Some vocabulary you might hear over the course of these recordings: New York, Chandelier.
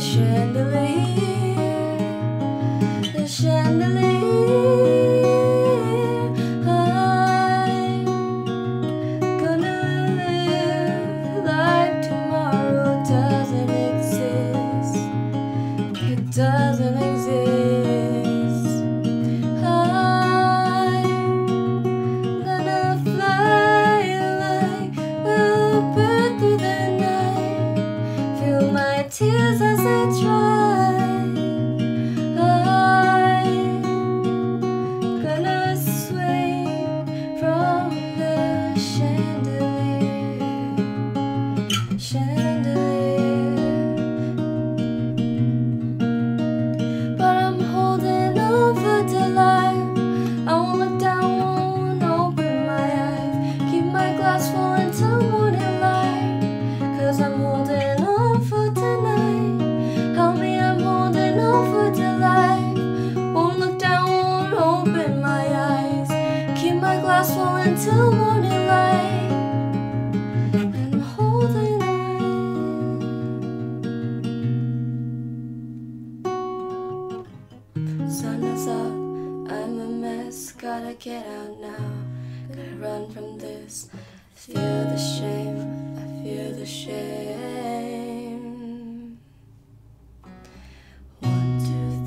chandelier, the chandelier. I'm gonna live like tomorrow doesn't exist. It doesn't exist. I'm gonna fly like a bird through the night. Feel my tears as I try. Fall until morning light, and I'm holding on. Sun is up, I'm a mess. Gotta get out now. Gotta run from this. I feel the shame. I feel the shame. 1, 2,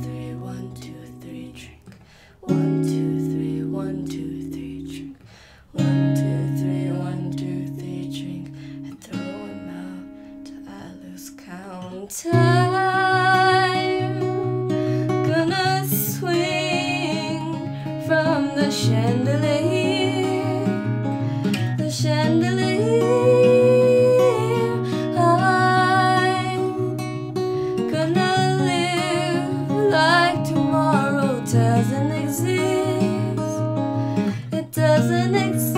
3. 1, 2, 3. Drink. 1, 2, 3. 1, 2, 3. I'm gonna swing from the chandelier, the chandelier. I'm gonna live like tomorrow doesn't exist. It doesn't exist.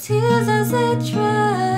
Tears as I try.